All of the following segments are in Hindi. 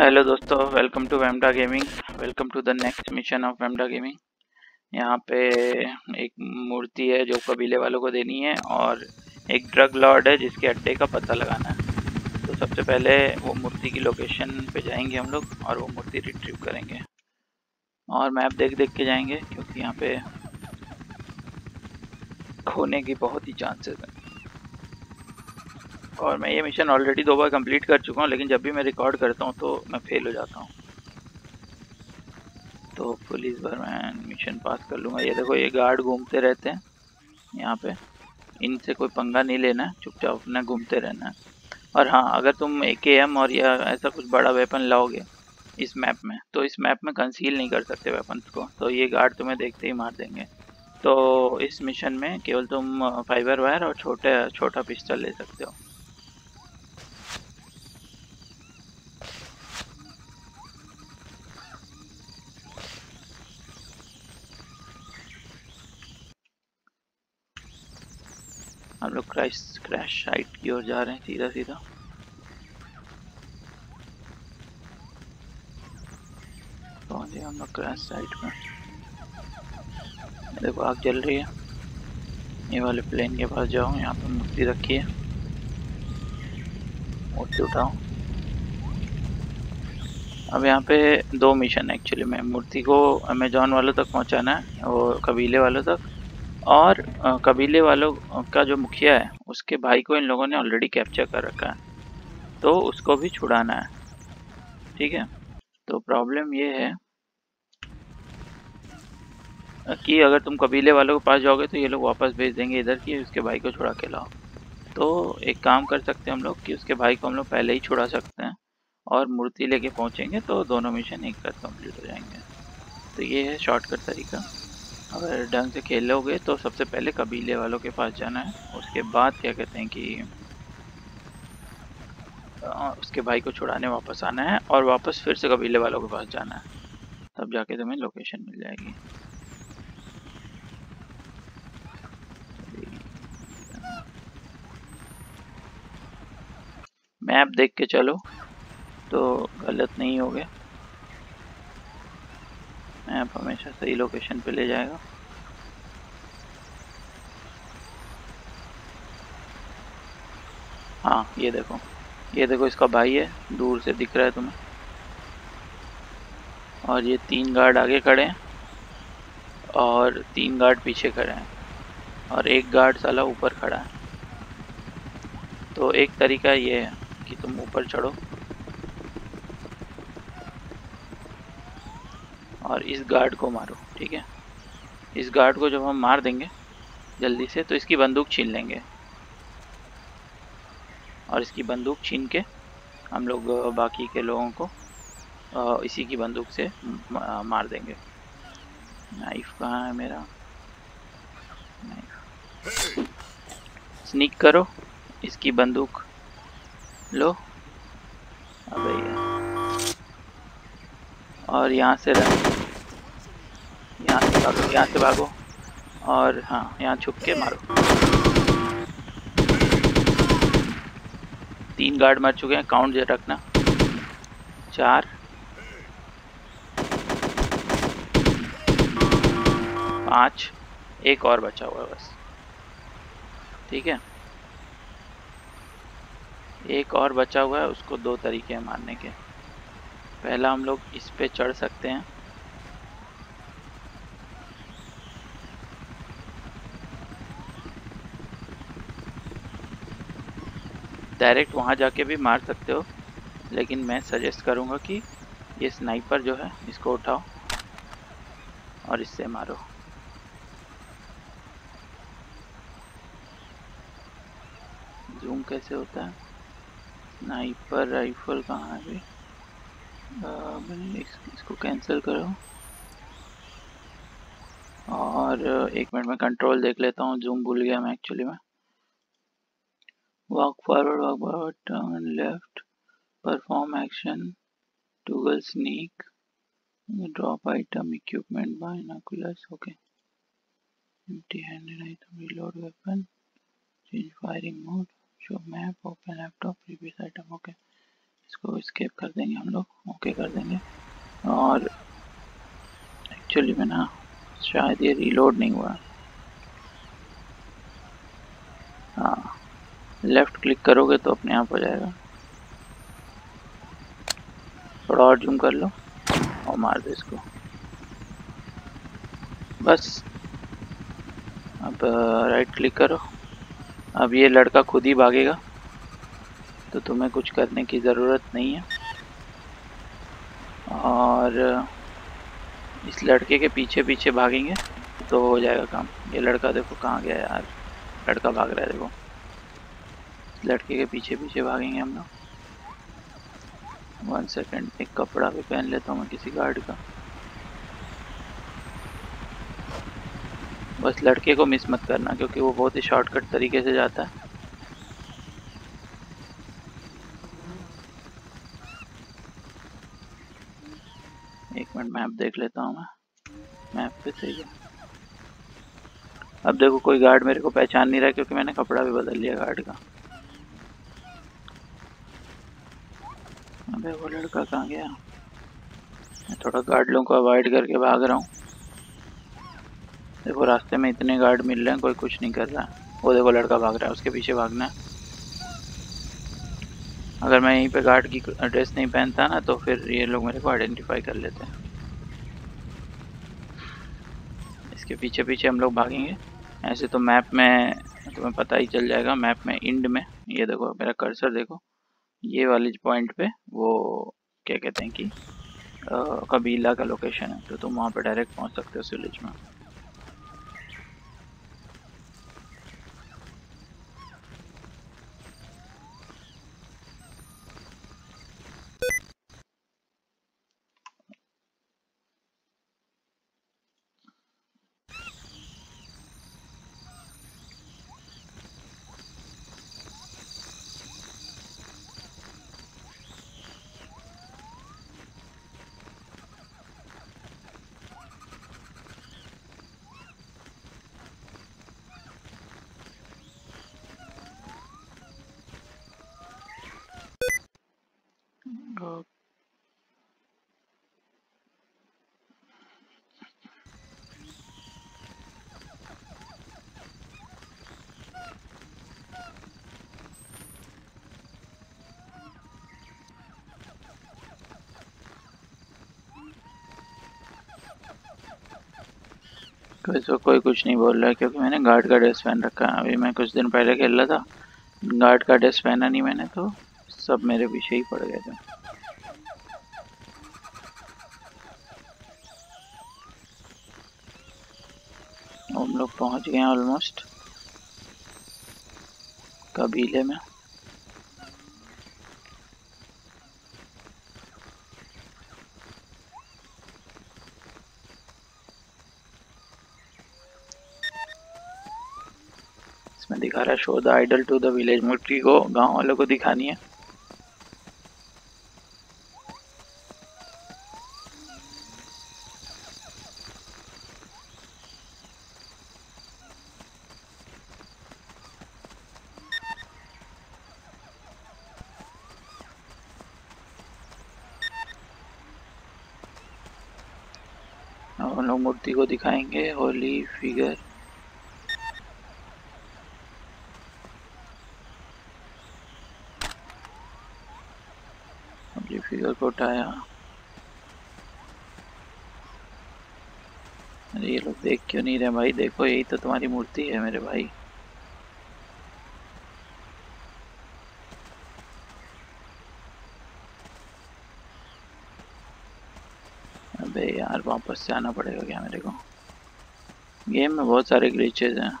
हेलो दोस्तों, welcome to VamDA gaming. Welcome to the next mission of VamDA gaming. यहाँ पे एक मूर्ति है जो कबीले वालों को देनी है और एक ड्रग लॉर्ड है जिसके अड्डे का पता लगाना है। तो सबसे पहले वो मूर्ति की लोकेशन पे जाएंगे हम लोग और वो मूर्ति रिट्रीव करेंगे और मैप देख देख के जाएंगे क्योंकि यहाँ पे खोने की बहुत ही चांसेस है। और मैं ये मिशन ऑलरेडी 2 बार कंप्लीट कर चुका हूँ, लेकिन जब भी मैं रिकॉर्ड करता हूँ तो मैं फेल हो जाता हूँ। तो होपफुली इस बार मैं मिशन पास कर लूँगा। ये देखो, ये गार्ड घूमते रहते हैं यहाँ पे, इनसे कोई पंगा नहीं लेना है, चुपचाप अपना घूमते रहना है। और हाँ, अगर तुम AKM और या ऐसा कुछ बड़ा वेपन लाओगे इस मैप में, तो इस मैप में कंसील नहीं कर सकते वेपन्स को, तो ये गार्ड तुम्हें देखते ही मार देंगे। तो इस मिशन में केवल तुम फाइबर वायर और छोटा पिस्टल ले सकते हो। हम लोग क्रैश साइट की ओर जा रहे हैं सीधा सीधा। पहुंचे हम लोग क्रैश साइट में। देखो आग जल रही है। ये वाले प्लेन के पास जाओ, यहाँ पर मूर्ति रखी है, मूर्ति उठाओ। अब यहाँ पे 2 मिशन है एक्चुअली में। मूर्ति को अमेजॉन वालों तक पहुँचाना है, वो कबीले वालों तक, और कबीले वालों का जो मुखिया है उसके भाई को इन लोगों ने ऑलरेडी कैप्चर कर रखा है, तो उसको भी छुड़ाना है। ठीक है, तो प्रॉब्लम ये है कि अगर तुम कबीले वालों के पास जाओगे तो ये लोग वापस भेज देंगे इधर कि उसके भाई को छुड़ा के लाओ। तो एक काम कर सकते हैं हम लोग कि उसके भाई को हम लोग पहले ही छुड़ा सकते हैं और मूर्ति लेके पहुँचेंगे, तो दोनों मिशन एक साथ कंप्लीट हो जाएंगे। तो ये है शॉर्टकट तरीका। अगर ढंग से खेलोगे तो सबसे पहले कबीले वालों के पास जाना है, उसके बाद क्या कहते हैं कि उसके भाई को छुड़ाने वापस आना है और वापस फिर से कबीले वालों के पास जाना है, तब जाके तुम्हें लोकेशन मिल जाएगी। मैप देख के चलो तो गलत नहीं होगे, मैप हमेशा सही लोकेशन पे ले जाएगा। हाँ, ये देखो इसका भाई है, दूर से दिख रहा है तुम्हें। और ये 3 गार्ड आगे खड़े हैं और 3 गार्ड पीछे खड़े हैं और एक गार्ड साला ऊपर खड़ा है। तो एक तरीका ये है कि तुम ऊपर चढ़ो और इस गार्ड को मारो। ठीक है, इस गार्ड को जब हम मार देंगे जल्दी से तो इसकी बंदूक छीन लेंगे, और इसकी बंदूक छीन के हम लोग बाकी के लोगों को इसी की बंदूक से मार देंगे। नाइफ कहाँ है मेरा? नाइफ। स्नीक करो, इसकी बंदूक लो, अबे यार, और यहाँ से भागो और हाँ, यहाँ छुप के मारो। 3 गार्ड मर चुके हैं, काउंट रखना। 4, 5, एक और बचा हुआ है बस। ठीक है, एक और बचा हुआ है, उसको 2 तरीके हैं मारने के। पहला, हम लोग इस पे चढ़ सकते हैं, डायरेक्ट वहाँ जाके भी मार सकते हो, लेकिन मैं सजेस्ट करूँगा कि ये स्नाइपर जो है इसको उठाओ और इससे मारो। जूम कैसे होता है? स्नाइपर राइफल कहाँ है अभी? इसको कैंसिल करो और 1 मिनट में कंट्रोल देख लेता हूँ। जूम भूल गया मैं एक्चुअली में। Walk forward, walk backward, turn left, perform action, toggle sneak, drop item, equipment, binoculars, okay, empty handed item, reload weapon, change firing mode, show map, open laptop, previous item, okay. इसको स्केप कर देंगे हम लोग, ओके कर देंगे। और एक्चुअली में ना शायद ये रीलोड नहीं हुआ। हाँ, लेफ़्ट क्लिक करोगे तो अपने आप हो जाएगा। थोड़ा और जूम कर लो और मार दो इसको, बस। अब राइट क्लिक करो। अब ये लड़का खुद ही भागेगा तो तुम्हें कुछ करने की ज़रूरत नहीं है। और इस लड़के के पीछे पीछे भागेंगे तो हो जाएगा काम। ये लड़का देखो कहाँ गया यार, लड़का भाग रहा है देखो। इस लड़के के पीछे पीछे भागेंगे हम लोग। 1 सेकेंड, एक कपड़ा भी पहन लेता हूँ मैं किसी गार्ड का। बस लड़के को मिस मत करना क्योंकि वो बहुत ही शॉर्टकट तरीके से जाता है। एक मिनट मैप देख लेता हूँ मैं, मैप पे सही है। अब देखो कोई गार्ड मेरे को पहचान नहीं रहा क्योंकि मैंने कपड़ा भी बदल लिया गार्ड का। अबे वो लड़का कहाँ गया। मैं थोड़ा गार्ड लोगों को अवॉइड करके भाग रहा हूँ। देखो रास्ते में इतने गार्ड मिल रहे हैं, कोई कुछ नहीं कर रहा है। वो देखो लड़का भाग रहा है, उसके पीछे भागना है। अगर मैं यहीं पे गार्ड की ड्रेस नहीं पहनता ना तो फिर ये लोग मेरे को आइडेंटिफाई कर लेते हैं। इसके पीछे पीछे हम लोग भागेंगे ऐसे। तो मैप में तुम्हें पता ही चल जाएगा, मैप में इंड में ये देखो मेरा कर्सर देखो, ये वाले पॉइंट पे वो क्या कहते हैं कि कबीला का लोकेशन है। तो तुम वहाँ पे डायरेक्ट पहुँच सकते हो उस विलेज में। तो कोई कुछ नहीं बोल रहा है क्योंकि मैंने गार्ड का ड्रेस पहन रखा है। अभी मैं कुछ दिन पहले खेल रहा था, गार्ड का ड्रेस पहना नहीं मैंने तो सब मेरे पीछे ही पड़ गए थे। हम लोग पहुंच गए हैं ऑलमोस्ट कबीले में। इसमें दिखा रहा है show the idol to the village. मुर्टी को गांव वालों को दिखानी है। हम लोग मूर्ति को दिखाएंगे होली फिगर। फिगर को उठाया। अरे ये लोग देख क्यों नहीं रहे भाई, देखो यही तो तुम्हारी मूर्ति है मेरे भाई। अबे यार वापस से आना पड़ेगा क्या मेरे को। गेम में बहुत सारे ग्लिचेस हैं।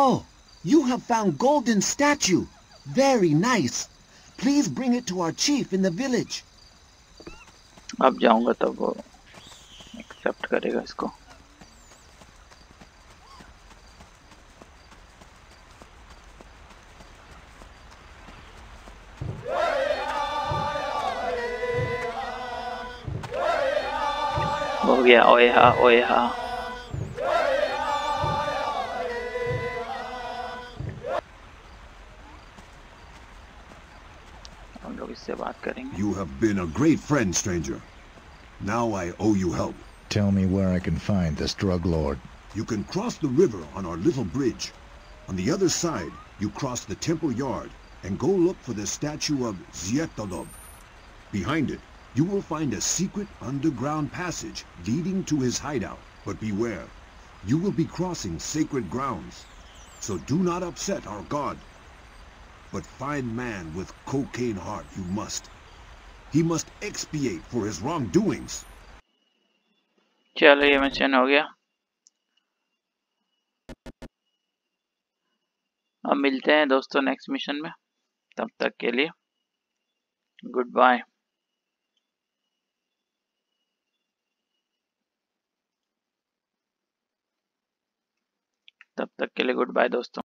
Oh, you have found golden statue. Very nice. Please bring it to our chief in the village. अब जाऊंगा तब वो एक्सेप्ट करेगा इसको। हो गया ओए हा ओए हा। हम लोग इससे बात करेंगे। You have been a great friend, stranger. Now I owe you help. Tell me where I can find this drug lord. You can cross the river on our little bridge. On the other side, you cross the temple yard and go look for the statue of Zietalov. Behind it, you will find a secret underground passage leading to his hideout. But beware, you will be crossing sacred grounds. So do not upset our god. But find man with cocaine heart you must. He must expiate for his wrongdoings. चलो ये मिशन हो गया। अब मिलते हैं दोस्तों नेक्स्ट मिशन में, तब तक के लिए गुड बाय। तब तक के लिए गुड बाय दोस्तों।